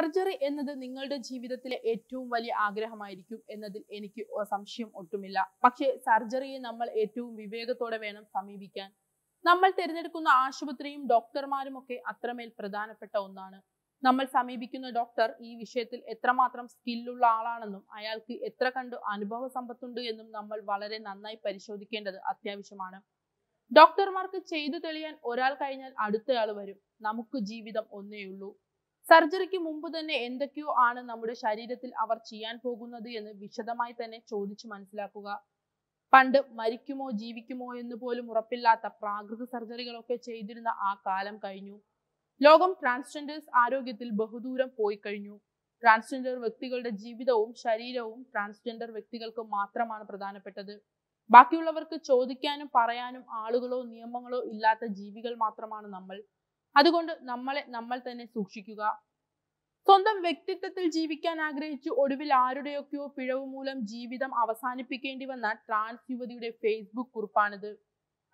Surgery എന്നത് നിങ്ങളുടെ ജീവിതത്തിലെ ഏറ്റവും വലിയ ആഗ്രഹമായിരിക്കും എന്നതിൽ എനിക്ക് സംശയം ഒട്ടുമില്ല. പക്ഷേ സർജറിയെ നമ്മൾ ഏറ്റവും വിവേകത്തോടെ വേണം സമീപിക്കാൻ. നമ്മൾ തിരഞ്ഞെടുക്കുന്ന ആശുപത്രിയും ഡോക്ടർമാരും ഒക്കെ അത്രമേൽ പ്രധാനപ്പെട്ട ഒന്നാണ്. നമ്മൾ സമീപിക്കുന്ന ഡോക്ടർ ഈ വിഷയത്തിൽ എത്രമാത്രം സ്കില്ലുള്ള ആളാണെന്നും അയാൾക്ക് എത്ര കണ്ട് അനുഭവ സമ്പത്തുണ്ട് എന്നും നമ്മൾ വളരെ നന്നായി പരിശോധിക്കേണ്ടത് അത്യാവശ്യമാണ്. ഡോക്ടർമാർക്ക് ചെയ്തു തെളിയാൻ ഒരാൾ കഴിഞ്ഞാൽ അടുത്തയാൾ വരും. നമുക്ക് ജീവിതം ഒന്നേയുള്ളൂ. സർജറിക്ക് മുമ്പ് തന്നെ എന്തൊക്കെയോ ആണ് നമ്മുടെ ശരീരത്തിൽ അവർ ചെയ്യാൻ പോകുന്നത് എന്ന് വിശദമായി തന്നെ ചോദിച്ചു മനസ്സിലാക്കുക. പണ്ട് മരിക്കുമോ ജീവിക്കുമോ എന്ന് പോലും ഉറപ്പില്ലാത്ത പ്രാകൃത സർജറികളൊക്കെ ചെയ്തിരുന്ന ആ കാലം കഴിഞ്ഞു. ലോകം ട്രാൻസ്ജെൻഡേഴ്സ് ആരോഗ്യത്തിൽ ബഹുദൂരം പോയി കഴിഞ്ഞു. ട്രാൻസ്ജെൻഡർ വ്യക്തികളുടെ ജീവിതവും ശരീരവും ട്രാൻസ്ജെൻഡർ വ്യക്തികൾക്ക് മാത്രമാണ് പ്രധാനപ്പെട്ടത്. ബാക്കിയുള്ളവർക്ക് ചോദിക്കാനും പറയാനും ആളുകളോ നിയമങ്ങളോ ഇല്ലാത്ത ജീവികൾ മാത്രമാണ് നമ്മൾ. അതുകൊണ്ട് നമ്മൾ തന്നെ സൂക്ഷിക്കുക. സ്വന്തം വ്യക്തിത്വത്തിൽ ജീവിക്കാൻ ആഗ്രഹിച്ചു ഒടുവിൽ ആരുടെയൊക്കെയോ പിഴവ് മൂലം ജീവിതം അവസാനിപ്പിക്കേണ്ടി വന്ന ട്രാൻസ് യുവതിയുടെ ഫേസ്ബുക്ക് കുറിപ്പാണിത്.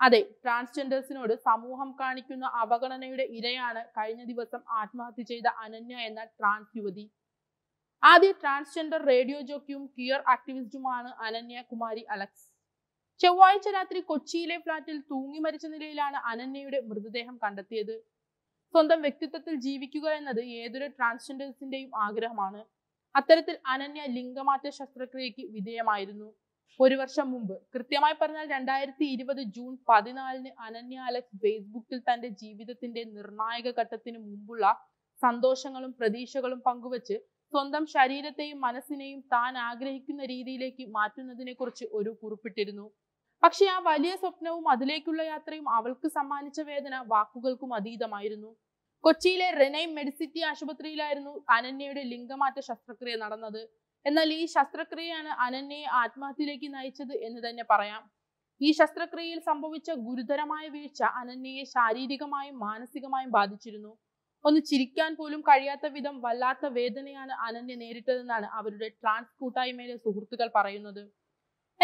അതെ, ട്രാൻസ്ജെൻഡേഴ്സിനോട് സമൂഹം കാണിക്കുന്ന അവഗണനയുടെ ഇരയാണ് കഴിഞ്ഞ ദിവസം ആത്മഹത്യ ചെയ്ത അനന്യ എന്ന ട്രാൻസ് യുവതി. ആദ്യ ട്രാൻസ്ജെൻഡർ റേഡിയോ ജോക്കിയും ക്വിയർ ആക്ടിവിസ്റ്റുമാണ് അനന്യ കുമാരി അലക്സ്. ചൊവ്വാഴ്ച രാത്രി കൊച്ചിയിലെ ഫ്ളാറ്റിൽ തൂങ്ങി മരിച്ച നിലയിലാണ് അനന്യയുടെ മൃതദേഹം കണ്ടെത്തിയത്. സ്വന്തം വ്യക്തിത്വത്തിൽ ജീവിക്കുക എന്നത് ഏതൊരു ട്രാൻസ്ജെൻഡേഴ്സിന്റെയും ആഗ്രഹമാണ്. അത്തരത്തിൽ അനന്യ ലിംഗമാറ്റ ശസ്ത്രക്രിയയ്ക്ക് വിധേയമായിരുന്നു. ഒരു വർഷം മുമ്പ്, കൃത്യമായി പറഞ്ഞാൽ 2020 ജൂൺ 14-ന് അനന്യ അലക്സ് ഫേസ്ബുക്കിൽ തന്റെ ജീവിതത്തിന്റെ നിർണായക ഘട്ടത്തിന് മുമ്പുള്ള സന്തോഷങ്ങളും പ്രതീക്ഷകളും പങ്കുവച്ച് സ്വന്തം ശരീരത്തെയും മനസ്സിനെയും താൻ ആഗ്രഹിക്കുന്ന രീതിയിലേക്ക് മാറ്റുന്നതിനെ കുറിച്ച് ഒരു കുറിപ്പിട്ടിരുന്നു. പക്ഷെ ആ വലിയ സ്വപ്നവും അതിലേക്കുള്ള യാത്രയും അവൾക്ക് സമ്മാനിച്ച വേദന വാക്കുകൾക്കും അതീതമായിരുന്നു. കൊച്ചിയിലെ റെനൈ മെഡിസിറ്റി ആശുപത്രിയിലായിരുന്നു അനന്യയുടെ ലിംഗമാറ്റ ശസ്ത്രക്രിയ നടന്നത്. എന്നാൽ ഈ ശസ്ത്രക്രിയയാണ് അനന്യയെ ആത്മഹത്യയിലേക്ക് നയിച്ചത് എന്ന് തന്നെ പറയാം. ഈ ശസ്ത്രക്രിയയിൽ സംഭവിച്ച ഗുരുതരമായ വീഴ്ച അനന്യയെ ശാരീരികമായും മാനസികമായും ബാധിച്ചിരുന്നു. ഒന്ന് ചിരിക്കാൻ പോലും കഴിയാത്ത വിധം വല്ലാത്ത വേദനയാണ് അനന്യ നേരിട്ടതെന്നാണ് അവരുടെ ട്രാൻസ് കൂട്ടായ്മയിലെ സുഹൃത്തുക്കൾ പറയുന്നത്.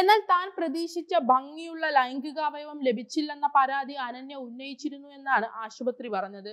എന്നാൽ താൻ പ്രതീക്ഷിച്ച ഭംഗിയുള്ള ലൈംഗികാവയവം ലഭിച്ചില്ലെന്ന പരാതി അനന്യ ഉന്നയിച്ചിരുന്നു എന്നാണ് ആശുപത്രി പറഞ്ഞത്.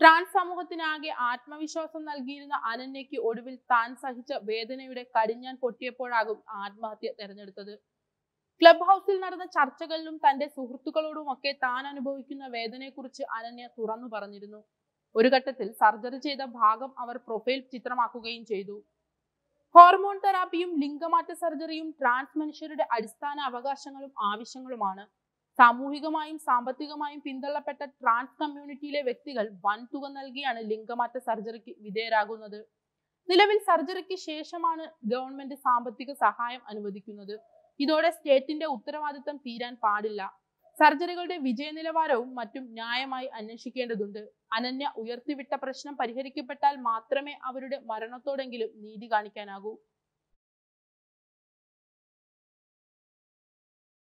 ട്രാൻസ് സമൂഹത്തിനാകെ ആത്മവിശ്വാസം നൽകിയിരുന്ന അനന്യയ്ക്ക് ഒടുവിൽ താൻ സഹിച്ച വേദനയുടെ കടിഞ്ഞാൻ പൊട്ടിയപ്പോഴാകും ആത്മഹത്യ തെരഞ്ഞെടുത്തത്. ക്ലബ് ഹൗസിൽ നടന്ന ചർച്ചകളിലും തന്റെ സുഹൃത്തുക്കളോടുമൊക്കെ താൻ അനുഭവിക്കുന്ന വേദനയെക്കുറിച്ച് അനന്യ തുറന്നു പറഞ്ഞിരുന്നു. ഒരു ഘട്ടത്തിൽ സർജറി ചെയ്ത ഭാഗം അവർ പ്രൊഫൈൽ ചിത്രമാക്കുകയും ചെയ്തു. ഹോർമോൺ തെറാപ്പിയും ലിംഗമാറ്റ സർജറിയും ട്രാൻസ് മനുഷ്യരുടെ അടിസ്ഥാന അവകാശങ്ങളും ആവശ്യങ്ങളുമാണ്. സാമൂഹികമായും സാമ്പത്തികമായും പിന്തള്ളപ്പെട്ട ട്രാൻസ് കമ്മ്യൂണിറ്റിയിലെ വ്യക്തികൾ വൻതുക നൽകിയാണ് ലിംഗമാറ്റ സർജറിക്ക് വിധേയരാകുന്നത്. നിലവിൽ സർജറിക്ക് ശേഷമാണ് ഗവൺമെന്റ് സാമ്പത്തിക സഹായം അനുവദിക്കുന്നത്. ഇതോടെ സ്റ്റേറ്റിന്റെ ഉത്തരവാദിത്തം തീരാൻ പാടില്ല. സർജറികളുടെ വിജയനിലവാരവും മറ്റും ന്യായമായി അന്വേഷിക്കേണ്ടതുണ്ട്. അനന്യ ഉയർത്തിവിട്ട പ്രശ്നം പരിഹരിക്കപ്പെട്ടാൽ മാത്രമേ അവരുടെ മരണത്തോടെങ്കിലും നീതി കാണിക്കാനാകൂ.